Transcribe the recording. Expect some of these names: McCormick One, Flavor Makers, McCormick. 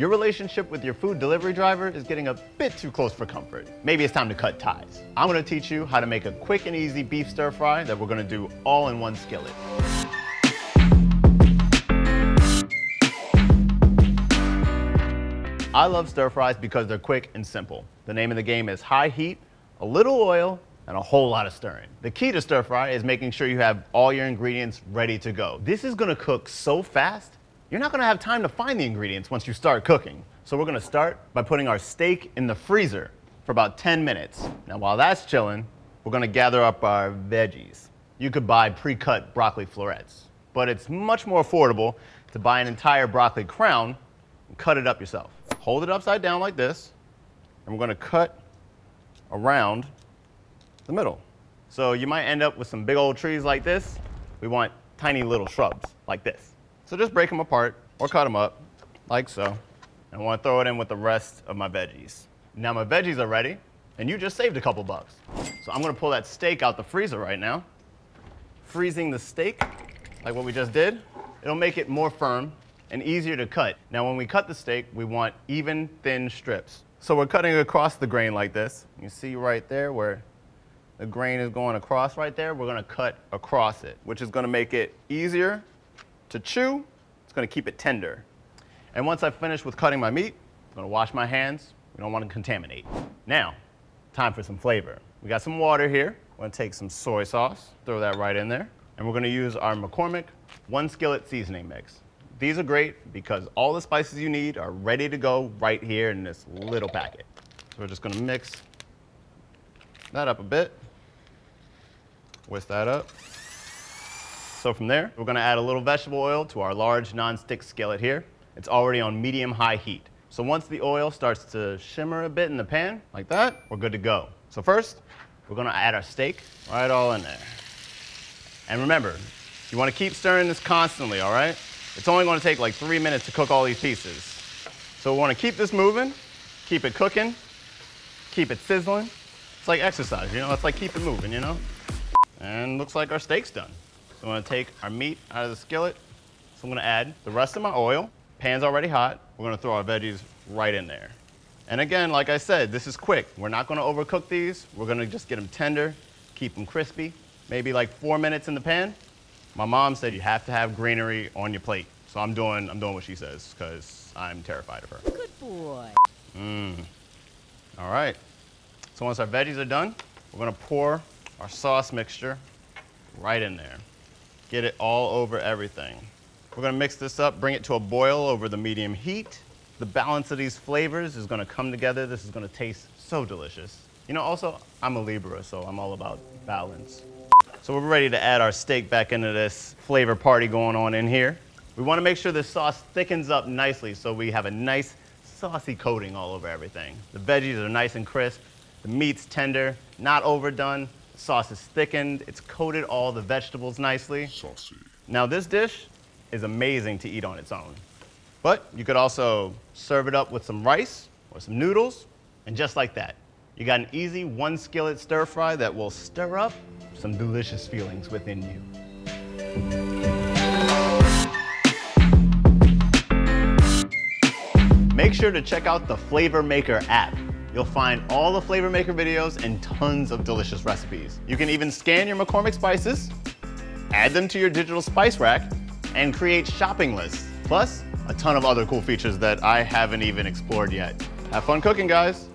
Your relationship with your food delivery driver is getting a bit too close for comfort. Maybe it's time to cut ties. I'm gonna teach you how to make a quick and easy beef stir fry that we're gonna do all in one skillet. I love stir fries because they're quick and simple. The name of the game is high heat, a little oil, and a whole lot of stirring. The key to stir fry is making sure you have all your ingredients ready to go. This is gonna cook so fast, you're not gonna have time to find the ingredients once you start cooking. So we're gonna start by putting our steak in the freezer for about 10 minutes. Now while that's chilling, we're gonna gather up our veggies. You could buy pre-cut broccoli florets, but it's much more affordable to buy an entire broccoli crown and cut it up yourself. Hold it upside down like this, and we're gonna cut around the middle. So you might end up with some big old trees like this. We want tiny little shrubs like this. So just break them apart or cut them up like so. And I want to throw it in with the rest of my veggies. Now my veggies are ready, and you just saved a couple bucks. So I'm going to pull that steak out the freezer right now. Freezing the steak like what we just did, it'll make it more firm and easier to cut. Now when we cut the steak, we want even thin strips. So we're cutting across the grain like this. You see right there where the grain is going across right there, we're gonna cut across it, which is gonna make it easier to chew. It's gonna keep it tender. And once I finish with cutting my meat, I'm gonna wash my hands. We don't wanna contaminate. Now, time for some flavor. We got some water here. We're gonna take some soy sauce, throw that right in there. And we're gonna use our McCormick One Skillet Seasoning Mix. These are great because all the spices you need are ready to go right here in this little packet. So we're just gonna mix that up a bit. Whisk that up. So from there, we're gonna add a little vegetable oil to our large non-stick skillet here. It's already on medium-high heat. So once the oil starts to shimmer a bit in the pan, like that, we're good to go. So first, we're gonna add our steak right all in there. And remember, you wanna keep stirring this constantly, all right? It's only gonna take like 3 minutes to cook all these pieces. So we wanna keep this moving, keep it cooking, keep it sizzling. It's like exercise, you know? It's like keep it moving, you know? And looks like our steak's done. So I'm gonna take our meat out of the skillet. So I'm gonna add the rest of my oil. Pan's already hot. We're gonna throw our veggies right in there. And again, like I said, this is quick. We're not gonna overcook these. We're gonna just get them tender, keep them crispy. Maybe like 4 minutes in the pan. My mom said you have to have greenery on your plate. So I'm doing what she says, because I'm terrified of her. Good boy. All right. So once our veggies are done, we're gonna pour our sauce mixture right in there. Get it all over everything. We're gonna mix this up, bring it to a boil over the medium heat. The balance of these flavors is gonna come together. This is gonna taste so delicious. You know, also, I'm a Libra, so I'm all about balance. So we're ready to add our steak back into this flavor party going on in here. We wanna make sure this sauce thickens up nicely so we have a nice saucy coating all over everything. The veggies are nice and crisp. The meat's tender, not overdone. Sauce is thickened, it's coated all the vegetables nicely. Saucy. Now this dish is amazing to eat on its own, but you could also serve it up with some rice or some noodles, and just like that, you got an easy one skillet stir fry that will stir up some delicious feelings within you. Make sure to check out the Flavor Maker app. You'll find all the Flavor Maker videos and tons of delicious recipes. You can even scan your McCormick spices, add them to your digital spice rack, and create shopping lists. Plus, a ton of other cool features that I haven't even explored yet. Have fun cooking, guys.